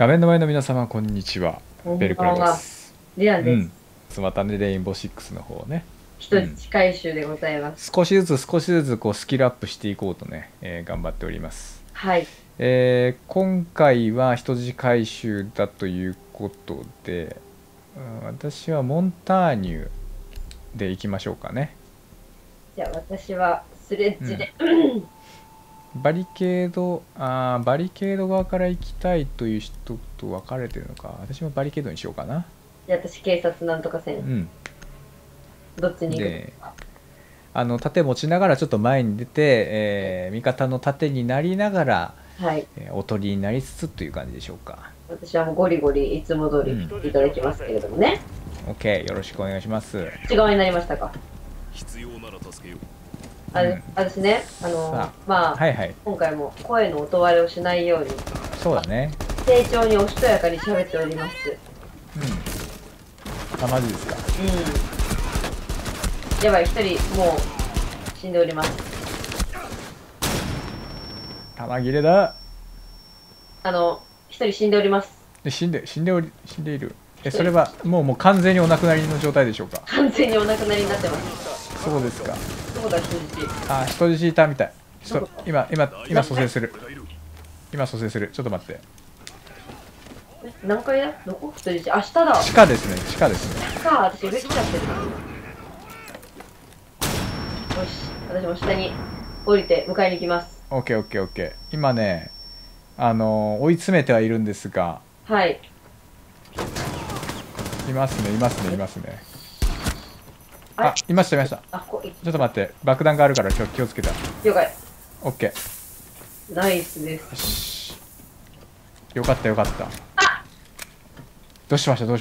画面の前の皆様こんにちは。ベルクラです。リアです。またね、レインボー6の方ね、人質回収でございます。少しずつこうスキルアップしていこうとね、頑張っております。はい、今回は人質回収だということで、私はモンターニュでいきましょうかね。じゃあ私はスレッジで、バリケード側から行きたいという人と分かれてるのか。私もバリケードにしようかな。いや、私警察なんとかせん。どっちに行くのか。盾持ちながらちょっと前に出て、味方の盾になりながら、おとりになりつつという感じでしょうか。私はもうゴリゴリいつも通りいただきますけれどもね。OK、よろしくお願いします。内側になりましたか。必要なら助けよう。私ね、まあ今回も声の音割れをしないように、そうだね、丁重におしとやかに喋っております。あ、マジですか。やばい、一人もう死んでおります。弾切れだ。一人死んでおります。死んでいる。それはもう完全にお亡くなりの状態でしょうか。完全にお亡くなりになってます。そうですか。人質いたみたい。今蘇生する。ちょっと待って。何階だ？どこ？人質。あ、下だ。地下ですね。地下。私上来ちゃってる。よし、私も下に降りて迎えに行きます。オッケー。今ね、追い詰めてはいるんですが。はい。いますね。あ、いました。ちょっと待って、爆弾があるから気をつけた。了解。オッケー。ナイスです。よかった。あ、どうしました。ピ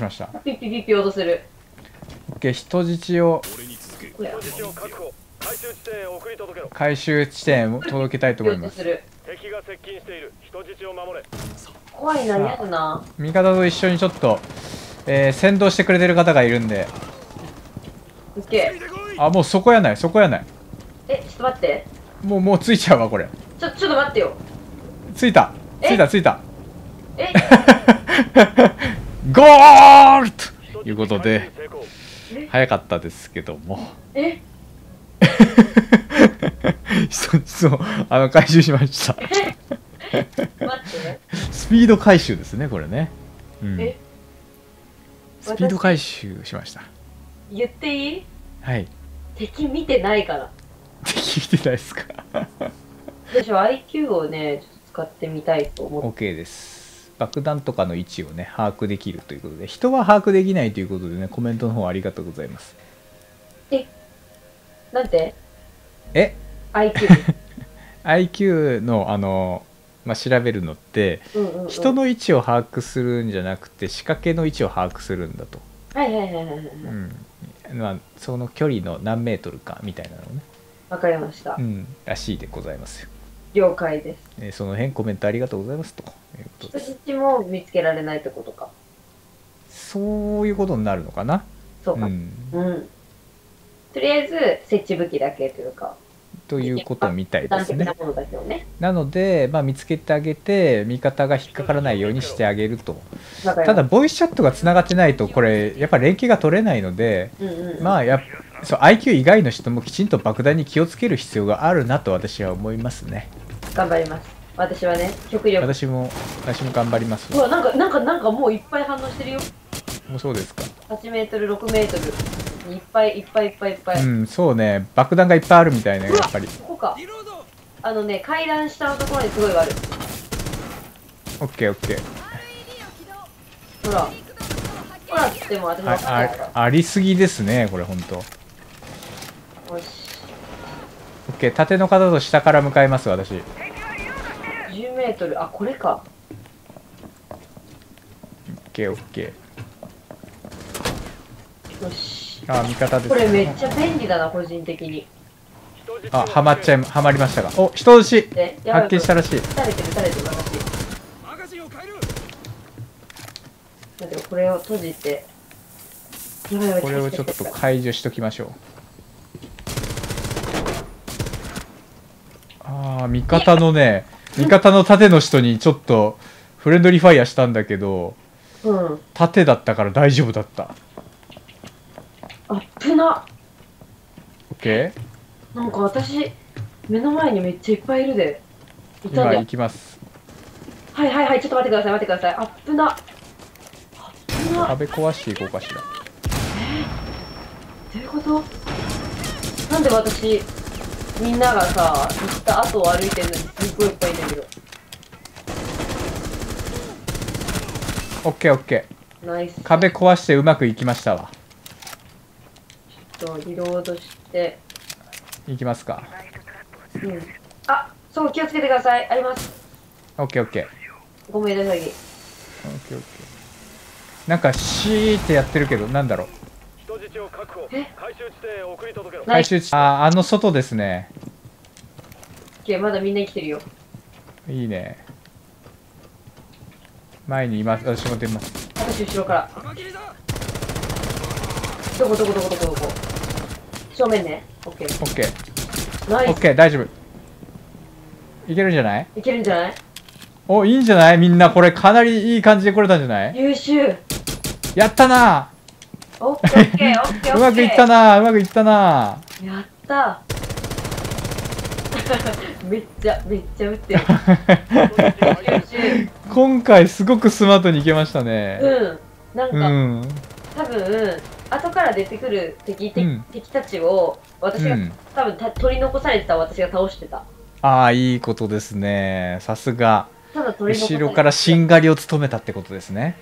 ッ脅する。オッケー、人質を回収地点を届けたいと思います。怖いな、嫌だな。味方と一緒にちょっと、先導してくれてる方がいるんで。あ、もうそこやない。え、ちょっと待って、もうついちゃうわこれ。ちょっと待ってよ。ついた。えゴールということで、早かったですけども、そう回収しました。スピード回収ですねこれね。スピード回収しました。言っていい？はい。敵見てないから。敵見てないですか？私は IQ をね、ちょっと使ってみたいと思って。OK です。爆弾とかの位置をね、把握できるということで、人は把握できないということでね、コメントの方ありがとうございます。え、なんて？え？ IQ。IQ の調べるのって、人の位置を把握するんじゃなくて、仕掛けの位置を把握するんだと。その距離の何メートルかみたいなのね。わかりました。らしいでございますよ。了解です。その辺コメントありがとうございますということです。人質も見つけられないってことか。そういうことになるのかな。そうか。とりあえず設置武器だけというか。ということみたいですね。なので、見つけてあげて、味方が引っかからないようにしてあげると。ただボイスチャットがつながってないとこれやっぱ連携が取れないので、IQ 以外の人もきちんと爆弾に気をつける必要があるなと私は思いますね。頑張ります。私はね、極力私も頑張ります。うわ、なんかもういっぱい反応してるよ。もうそうですか。8m、6mいっぱい。そうね、爆弾がいっぱいあるみたいな。やっぱりここか。ね、階段下のところにすごいある。オッケー。ほらっつっても私もありすぎですねこれ本当。よし、オッケー。縦の方と下から向かいます私。10m、あ、これか。オッケー。よし。あ、味方ですね。これめっちゃ便利だな個人的に。あ、はまりましたが。お、人質発見したらしい。垂れてる私。だけどこれを閉じて、これをちょっと解除しときましょう。ああ、味方の盾の人にちょっとフレンドリーファイアしたんだけど、うん、縦だったから大丈夫だった。あっぶな。オッケー。なんか私目の前にめっちゃいっぱいいるで。いたんだ。今行きます。はいはいはい、ちょっと待ってください、待ってください。あっぶな、あっぶな。壁壊していこうかしら。どういうこと？なんで私みんながさ行った後を歩いてるのにすごいいっぱいいるんだけど。オッケーオッケー。ナイス。壁壊してうまくいきましたわ。ちょっとリロードしていきますか。うん。あ、そう気をつけてください。あります。オッケーオッケー。ごめんなさい。オッケーオッケー。なんかシーってやってるけどなんだろう。回収地点。あ、あの外ですね。まだみんな生きてるよ。いいね。前にいます。私も出ます。私後ろから。どこどこどこどこどこ。正面ね。オッケー。オッケー。ナイス。オッケー、大丈夫。いけるんじゃない？いけるんじゃない？お、いいんじゃない？みんなこれかなりいい感じで来れたんじゃない？優秀。やったな。オッケーオッケーオッケー。うまくいったな、うまくいったな。やった。めっちゃ打ってる。今回すごくスマートにいけましたね。うん。なんか、うん、多分後から出てくる敵たちを私が、うん、多分取り残されてた私が倒してた。ああ、いいことですね。さすが。ただ取り残されてた。後ろからしんがりを務めたってことですね。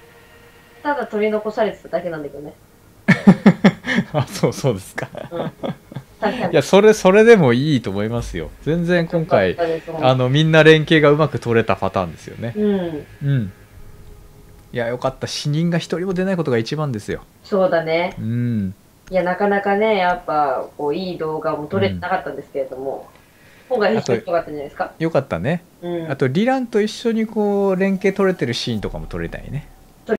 ただ取り残されてただけなんだけどね。あ、そうですか。うん。いや、それでもいいと思いますよ。全然今回みんな連携がうまく取れたパターンですよね。うん、うん、いやよかった。死人が一人も出ないことが一番ですよ。そうだね。うん。いやなかなかねやっぱこういい動画も撮れてなかったんですけれども、うん、今回編集良かったんじゃないですか。よかったね、うん、あとリランと一緒にこう連携取れてるシーンとかも撮れたいね。